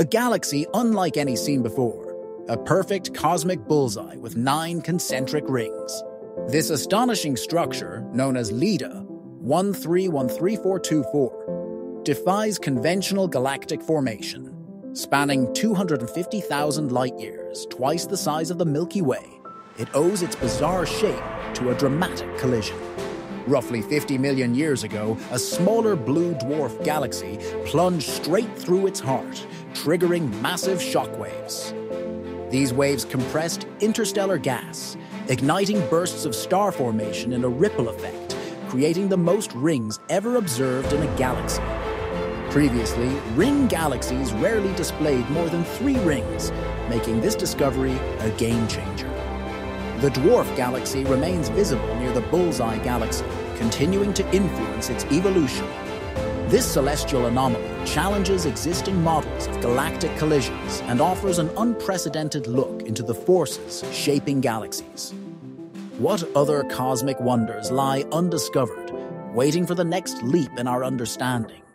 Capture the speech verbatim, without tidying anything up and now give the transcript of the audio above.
a galaxy unlike any seen before, a perfect cosmic bullseye with nine concentric rings. This astonishing structure, known as LEDA one three one three four two four, defies conventional galactic formation. Spanning two hundred fifty thousand light-years, twice the size of the Milky Way, it owes its bizarre shape to a dramatic collision. Roughly fifty million years ago, a smaller blue dwarf galaxy plunged straight through its heart, triggering massive shockwaves. These waves compressed interstellar gas, igniting bursts of star formation in a ripple effect, creating the most rings ever observed in a galaxy. Previously, ring galaxies rarely displayed more than three rings, making this discovery a game-changer. The dwarf galaxy remains visible near the bullseye galaxy, continuing to influence its evolution. This celestial anomaly challenges existing models of galactic collisions and offers an unprecedented look into the forces shaping galaxies. What other cosmic wonders lie undiscovered, waiting for the next leap in our understanding?